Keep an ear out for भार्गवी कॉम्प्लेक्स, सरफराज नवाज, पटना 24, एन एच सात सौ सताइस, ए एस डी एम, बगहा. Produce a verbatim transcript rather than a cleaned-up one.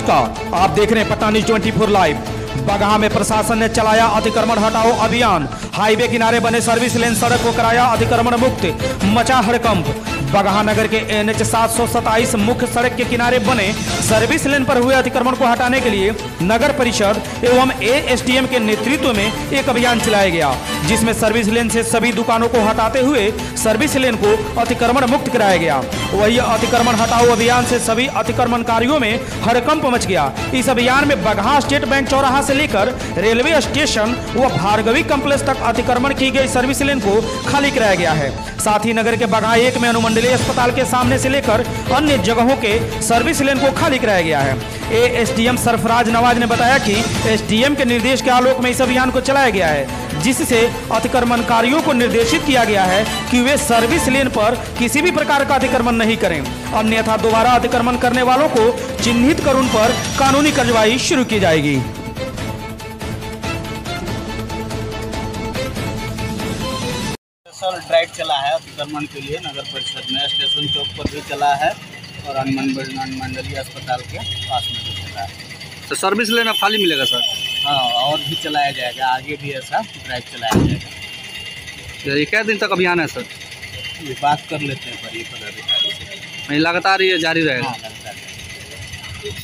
नमस्कार, आप देख रहे हैं Patna twenty four live. बगहा में प्रशासन ने चलाया अतिक्रमण हटाओ अभियान। हाईवे किनारे बने सर्विस लेन सड़क को कराया अतिक्रमण मुक्त, मचा हड़कंप। बगहा नगर के एन एच सात सौ सताइस मुख्य सड़क के किनारे बने सर्विस लेन पर हुए अतिक्रमण को हटाने के लिए नगर परिषद एवं ए एस डी एम के नेतृत्व में एक अभियान चलाया गया, जिसमें सर्विस लेन से सभी दुकानों को हटाते हुए सर्विस लेन को अतिक्रमण मुक्त कराया गया। वही अतिक्रमण हटाओ अभियान से सभी अतिक्रमणकारियों में हड़कंप मच गया। इस अभियान में बगहा स्टेट बैंक चौराहा से लेकर रेलवे स्टेशन व भार्गवी कॉम्प्लेक्स तक अतिक्रमण की गई सर्विस लेन को खाली कराया गया है। साथ ही नगर के बगहा एक में अनुमंडलीय अस्पताल के सामने से लेकर अन्य जगहों के सर्विस लेन को खाली कराया गया है। ए एस डी एम सरफराज नवाज ने बताया कि एस डी एम के निर्देश के आलोक में इस अभियान को चलाया गया है, जिससे अतिक्रमणकारियों को निर्देशित किया गया है कि वे सर्विस लेन पर किसी भी प्रकार का अतिक्रमण नहीं करें, अन्यथा दोबारा अतिक्रमण करने वालों को चिन्हित कर उन पर कानूनी कार्रवाई शुरू की जाएगी। स्पेशल ड्राइव चला है अतिक्रमण के लिए नगर परिषद में, स्टेशन चौक पर भी चला है और अनुमंडलीय अस्पताल के पास में भी चला है। तो सर्विस लेना खाली मिलेगा सर? हाँ, और भी चलाया जाएगा, आगे भी ऐसा ड्राइव चलाया जाएगा। ये क्या दिन तक अभियान है सर? ये बात कर लेते हैं पर ये पदाधिकारी से लगातार ये जारी रहेगा। हाँ,